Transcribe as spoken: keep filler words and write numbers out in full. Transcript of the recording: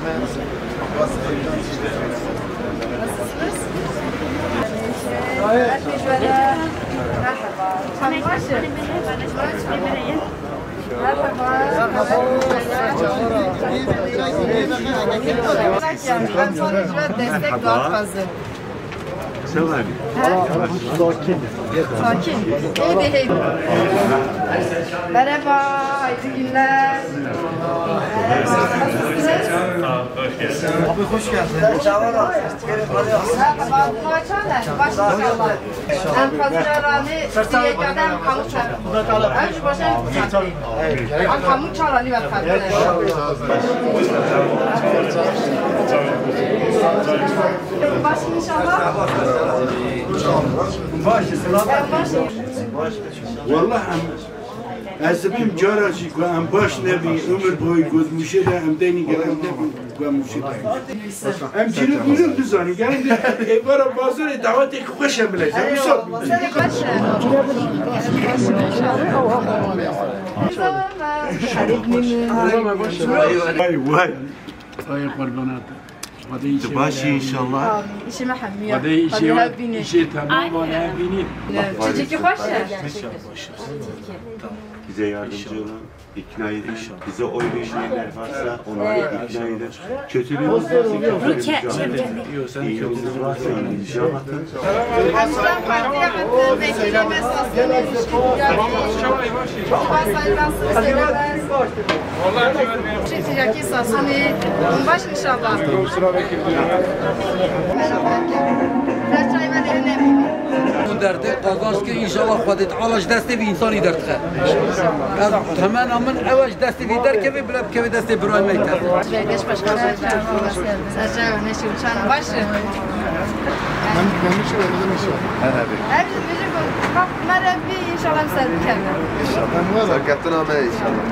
Nasılsınız? Evet. Merhaba. Selam. Sakin. Sakin. İyi değil. Merhaba. Hayırlı günler. Abi hoş geldin. Çağlar. Merhaba. Başkanlar. En fazla rani diyekeden kamu çağlar. Önce başkan çağlar. En kamu çağlar ni var kamu. Başkan inşallah. باشه سلام والله ام عصبیم جارشی که ام باش نبی عمر بای گود میشه ده ام دینی گرم نبی گم میشه ده ام جلو بیرون دوزانی گرم ده ایبارا بازار دعوت ایک خوشم بلش ام شاد میشه وای وای وای قربانات Başı inşallah. İşime hamiye. Hadi işi var. İşi tamam var. Çiçeki hoş ya. Bize yardımcı olun, ikna edin. Bize oy verenler varsa onları ikna edin. Kötülüğümüz varsa kötülüğümüz yok. İyiliğimiz varsa iyiliğimizi anlatın. Hamdan Parti'ye katılın. Vekili mesajlarınız için. Sivas'tan severler. Çiçeki sasını. Baş inşallah. درده قاضاست که انشالله خودت علاج دستی به انسانی درد خه. تمام امن علاج دستی به درد که به بلب که به دستی برای میکرد. بیش باش کار میکنم. سرچشمه نشیم چند باشه. من نمیشه نمیشه. هر بی. هر بی میشه که مربی انشالله سر میکنم. انشالله. سرکتون آمده انشالله.